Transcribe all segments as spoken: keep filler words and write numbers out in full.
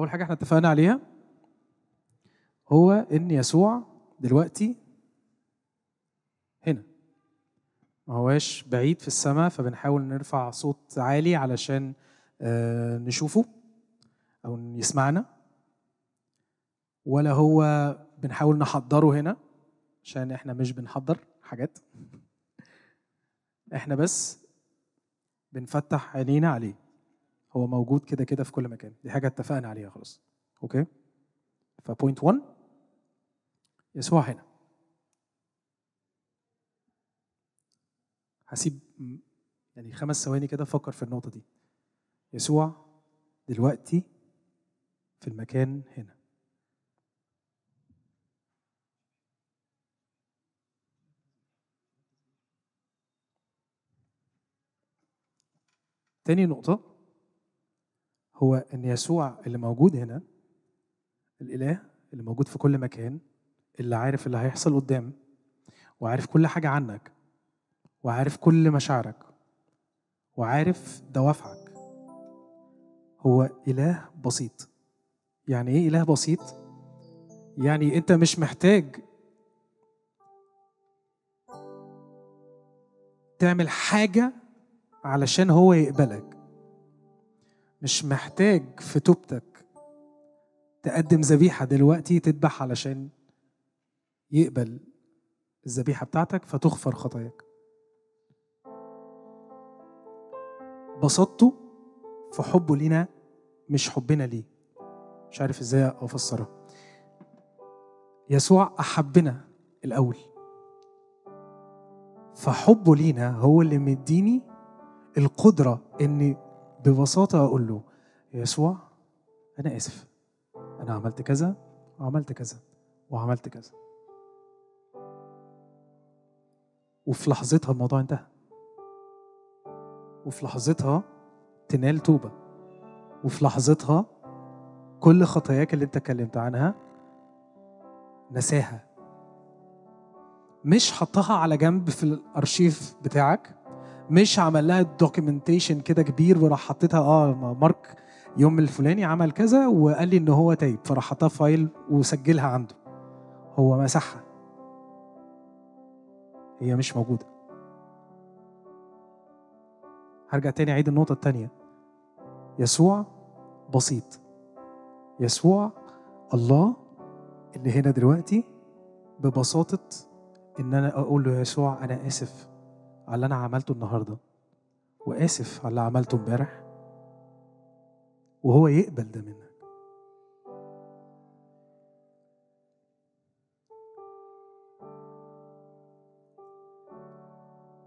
أول حاجة احنا اتفقنا عليها هو إن يسوع دلوقتي هنا، ما هواش بعيد في السماء، فبنحاول نرفع صوت عالي علشان نشوفه أو يسمعنا، ولا هو بنحاول نحضره هنا عشان احنا مش بنحضر حاجات، احنا بس بنفتح عينينا عليه. هو موجود كده كده في كل مكان، دي حاجة اتفقنا عليها خلاص. اوكي، فبوينت واحد يسوع هنا. هسيب يعني خمس ثواني كده افكر في النقطة دي. يسوع دلوقتي في المكان هنا. تاني نقطة هو إن يسوع اللي موجود هنا، الإله اللي موجود في كل مكان، اللي عارف اللي هيحصل قدام، وعارف كل حاجة عنك، وعارف كل مشاعرك، وعارف دوافعك. هو إله بسيط. يعني إيه إله بسيط؟ يعني أنت مش محتاج تعمل حاجة علشان هو يقبلك، مش محتاج في توبتك تقدم ذبيحة دلوقتي تذبح علشان يقبل الذبيحة بتاعتك فتغفر خطاياك. بسطته في حبه لينا مش حبنا ليه، مش عارف ازاي افسرها. يسوع احبنا الاول، فحبه لينا هو اللي مديني القدرة إني ببساطة أقول له يا يسوع أنا آسف، أنا عملت كذا وعملت كذا وعملت كذا، وفي لحظتها الموضوع انتهى، وفي لحظتها تنال توبة، وفي لحظتها كل خطاياك اللي أنت اتكلمت عنها نساها، مش حطها على جنب في الأرشيف بتاعك، مش عمل لها دوكيومنتيشن كده كبير وراح حطيتها اه مارك يوم الفلاني عمل كذا وقال لي ان هو تايب فراح حطها فايل وسجلها عنده. هو مسحها، هي مش موجوده. هرجع تاني اعيد النقطه التانيه. يسوع بسيط، يسوع الله اللي هنا دلوقتي ببساطه ان انا اقول له يا يسوع انا اسف على اللي أنا عملته النهاردة، وآسف على اللي عملته امبارح، وهو يقبل ده منك.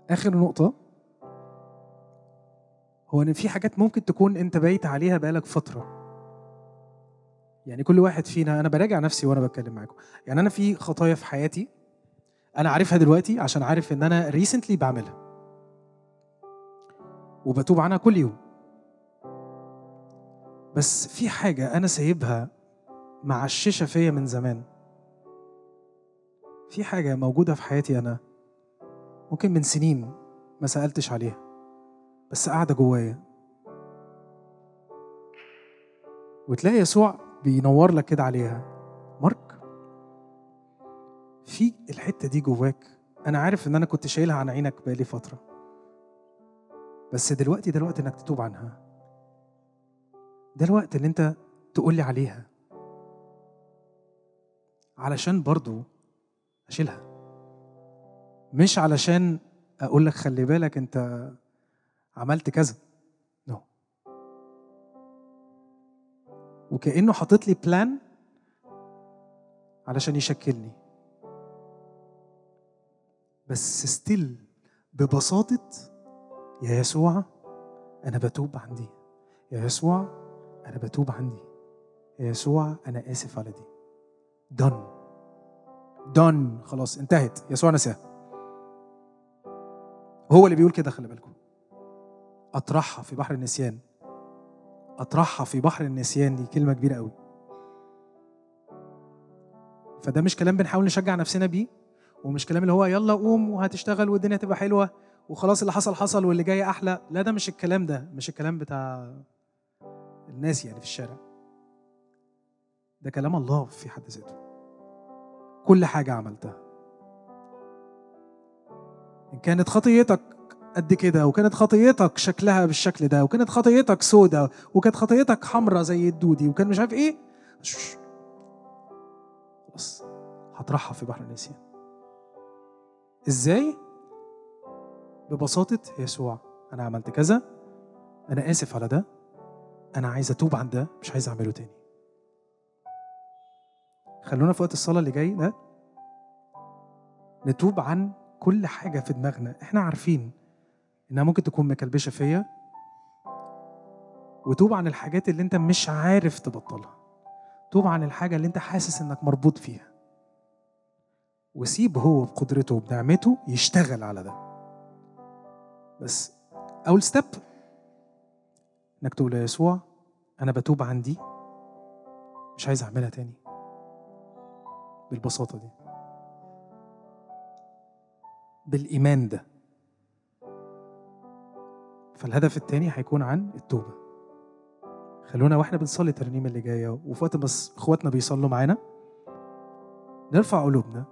آخر نقطة هو إن في حاجات ممكن تكون أنت بايت عليها بقالك فترة. يعني كل واحد فينا، أنا براجع نفسي وأنا بتكلم معاكم، يعني أنا في خطايا في حياتي أنا عارفها دلوقتي عشان عارف إن أنا ريسنتلي بعملها وبتوب عنها كل يوم، بس في حاجة أنا سايبها معششة فيا من زمان، في حاجة موجودة في حياتي أنا ممكن من سنين ما سألتش عليها بس قاعدة جوايا، وتلاقي يسوع بينور لك كده عليها. مارك، في الحتة دي جواك أنا عارف إن أنا كنت شايلها عن عينك بقالي فترة، بس دلوقتي ده الوقت إنك تتوب عنها، ده الوقت إن أنت تقولي عليها علشان برضو أشيلها، مش علشان أقولك خلي بالك أنت عملت كذا. نو no. وكأنه حاطط لي بلان علشان يشكلني، بس ستيل ببساطة يا يسوع أنا بتوب عن دي، يا يسوع أنا بتوب عن دي، يا يسوع أنا آسف على دي. دون دون، خلاص انتهت، يسوع نساها. هو اللي بيقول كده، خلي بالكم، أطرحها في بحر النسيان، أطرحها في بحر النسيان، دي كلمة كبيرة قوي. فده مش كلام بنحاول نشجع نفسنا بيه، ومش كلام اللي هو يلا قوم وهتشتغل والدنيا تبقى حلوة وخلاص اللي حصل حصل واللي جاي أحلى، لا ده مش الكلام، ده مش الكلام بتاع الناس يعني في الشارع. ده كلام الله في حد ذاته. كل حاجة عملتها، إن كانت خطيتك قد كده، وكانت خطيتك شكلها بالشكل ده، وكانت خطيتك سودة، وكانت خطيتك حمرة زي الدودي، وكان مش عارف إيه، بس هطرحها في بحر النسيان. إزاي؟ ببساطة يسوع، أنا عملت كذا، أنا آسف على ده، أنا عايز أتوب عن ده، مش عايز أعمله تاني. خلونا في وقت الصلاة اللي جاي ده نتوب عن كل حاجة في دماغنا إحنا عارفين إنها ممكن تكون مكلبشة فيا، وتوب عن الحاجات اللي أنت مش عارف تبطلها، توب عن الحاجة اللي أنت حاسس إنك مربوط فيها، وسيب هو بقدرته وبنعمته يشتغل على ده. بس أول ستيب إنك تقول يا يسوع أنا بتوب عن دي، مش عايز أعملها تاني، بالبساطة دي، بالإيمان ده. فالهدف التاني هيكون عن التوبة. خلونا واحنا بنصلي الترنيمة اللي جاية، وفي وقت بس إخواتنا بيصلوا معانا، نرفع قلوبنا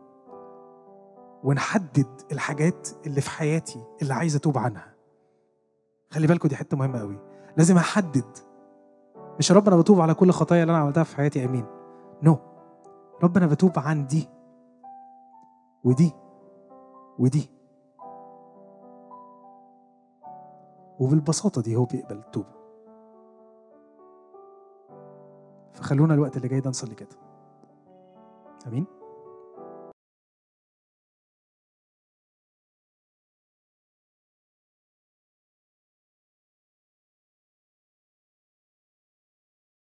ونحدد الحاجات اللي في حياتي اللي عايز أتوب عنها. خلي بالكم دي حتة مهمة قوي، لازم أحدد. مش يا رب أنا بتوب على كل خطايا اللي أنا عملتها في حياتي، أمين، نو no. رب أنا بتوب عن دي ودي ودي، وبالبساطة دي هو بيقبل التوبة. فخلونا الوقت اللي جاي ده نصلي كده، أمين.